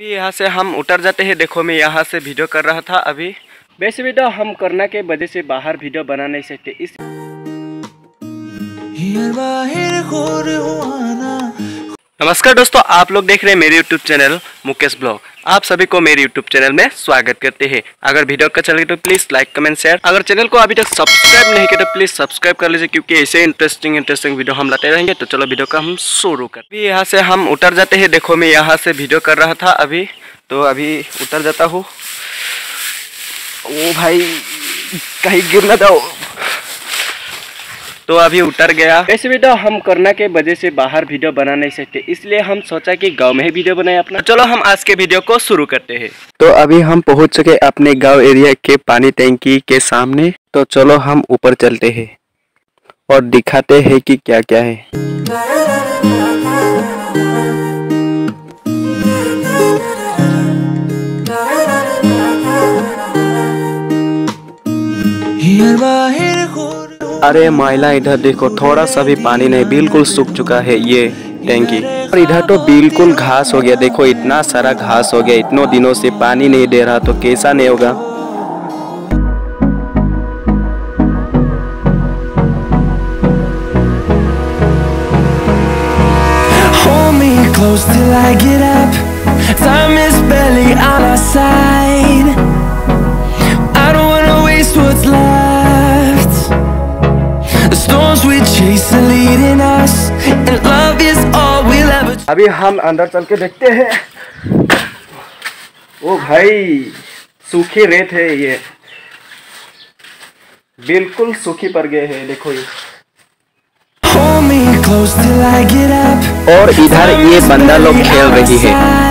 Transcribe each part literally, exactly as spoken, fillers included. अभी यहाँ से हम उतर जाते हैं। देखो मैं यहाँ से वीडियो कर रहा था अभी, वैसे वीडियो हम करना के वजह से बाहर वीडियो बना नहीं सकते। इस नमस्कार दोस्तों, आप लोग देख रहे हैं मेरे YouTube चैनल मुकेश ब्लॉग। आप सभी को मेरे YouTube चैनल में स्वागत करते हैं। अगर वीडियो अच्छा चल गया तो प्लीज लाइक कमेंट शेयर। अगर चैनल को अभी तक सब्सक्राइब नहीं किया तो प्लीज सब्सक्राइब कर लीजिए, क्योंकि ऐसे इंटरेस्टिंग इंटरेस्टिंग वीडियो हम लाते रहेंगे। तो चलो वीडियो का हम शुरू कर। अभी यहाँ से हम उतर जाते हैं। देखो मैं यहाँ से वीडियो कर रहा था अभी, तो अभी उतर जाता हूँ। ओ भाई कहीं गिर ना जाओ। तो अभी उतर गया। ऐसे वीडियो हम कोरोना के वजह से बाहर वीडियो बना नहीं सकते, इसलिए हम सोचा कि गांव में ही वीडियो बनाए अपना। चलो हम आज के वीडियो को शुरू करते हैं। तो अभी हम पहुंच चुके अपने गांव एरिया के पानी टैंकी के सामने। तो चलो हम ऊपर चलते हैं और दिखाते हैं कि क्या क्या है। अरे महिला इधर देखो, थोड़ा सा भी पानी नहीं, बिल्कुल सूख चुका है ये टैंकी। और इधर तो बिल्कुल घास हो गया, देखो इतना सारा घास हो गया। इतनों दिनों से पानी नहीं दे रहा तो कैसा नहीं होगा। अभी हम अंदर चल के देखते हैं। ओ भाई सूखी रेत है ये, बिल्कुल सूखी पड़ गए हैं देखो ये। और इधर ये बंदा लोग खेल रही है।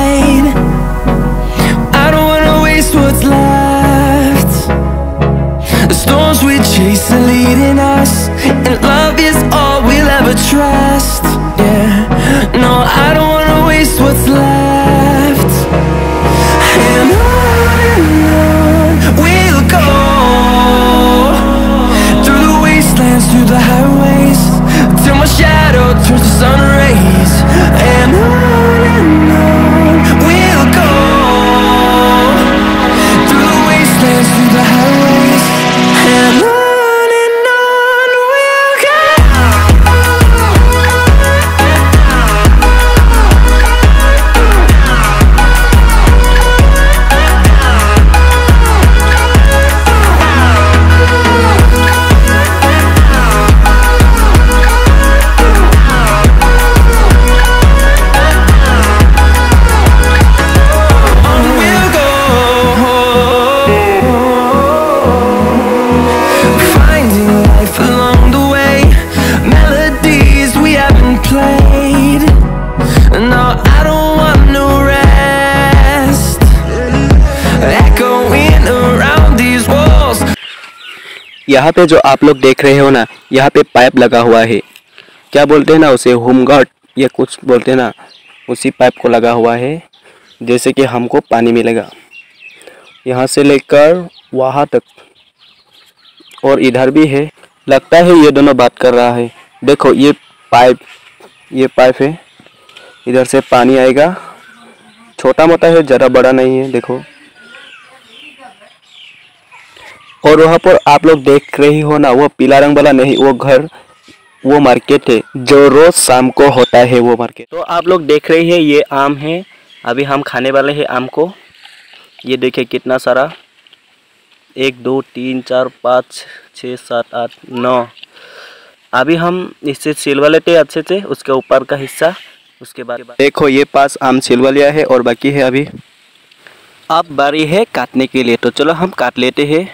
यहाँ पे जो आप लोग देख रहे हो ना, यहाँ पे पाइप लगा हुआ है, क्या बोलते हैं ना उसे, होमगार्ड या कुछ बोलते हैं ना, उसी पाइप को लगा हुआ है जैसे कि हमको पानी मिलेगा यहाँ से लेकर वहाँ तक। और इधर भी है, लगता है ये दोनों बात कर रहा है। देखो ये पाइप, ये पाइप है, इधर से पानी आएगा। छोटा मोटा है, ज़्यादा बड़ा नहीं है देखो। और वहाँ पर आप लोग देख रही हो ना, वो पीला रंग वाला नहीं, वो घर, वो मार्केट है जो रोज शाम को होता है वो मार्केट। तो आप लोग देख रहे हैं ये आम है, अभी हम खाने वाले हैं आम को। ये देखिए कितना सारा, एक दो तीन चार पाँच छः सात आठ नौ। अभी हम इससे छिलवा लेते हैं अच्छे से, उसके ऊपर का हिस्सा। उसके बाद देखो ये पास आम छिलवा लिया है और बाकी है अभी। अब बारी है काटने के लिए, तो चलो हम काट लेते हैं।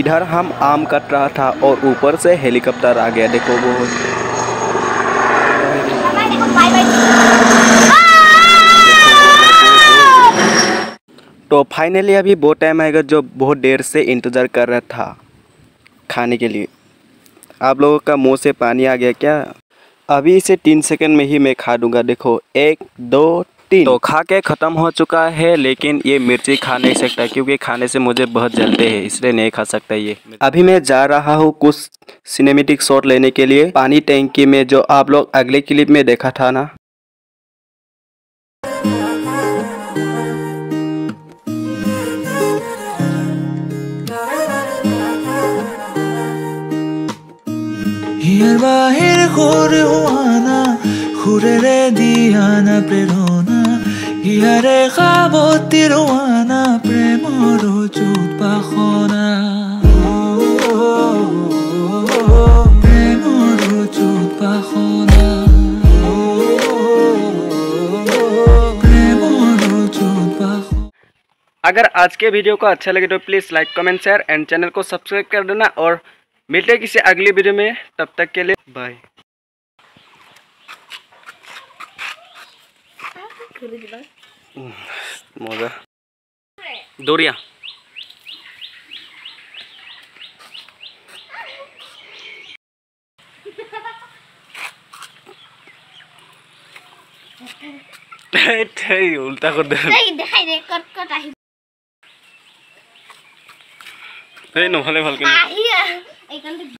इधर हम आम कट रहा था और ऊपर से हेलीकॉप्टर आ गया, देखो वो। तो फाइनली अभी वो टाइम आएगा जो बहुत देर से इंतज़ार कर रहा था खाने के लिए। आप लोगों का मुंह से पानी आ गया क्या? अभी इसे तीन सेकंड में ही मैं खा दूंगा। देखो एक दो तीन। तो खा के ख़त्म हो चुका है, लेकिन ये मिर्ची खा नहीं सकता क्योंकि खाने से मुझे बहुत जलते हैं, इसलिए नहीं खा सकता ये। अभी मैं जा रहा हूँ कुछ सिनेमेटिक शॉट लेने के लिए पानी टैंकी में, जो आप लोग अगले क्लिप में देखा था ना। बाहर खोर हुआना खुरे रे दियाना प्रेरोना यारे खाबो तिरुआना प्रेमो रोजूत पाखोना प्रेमो रोजूत पाखोना प्रेमो रोजूत पाखोना। अगर आज के वीडियो को अच्छा लगे तो please like comment share and channel को सब्सक्राइब कर देना, और मिलते हैं किसी अगली वीडियो में। तब तक के लिए बाय। मजा दोरिया उल्टा कर दे नहीं नॉर्मल फल के।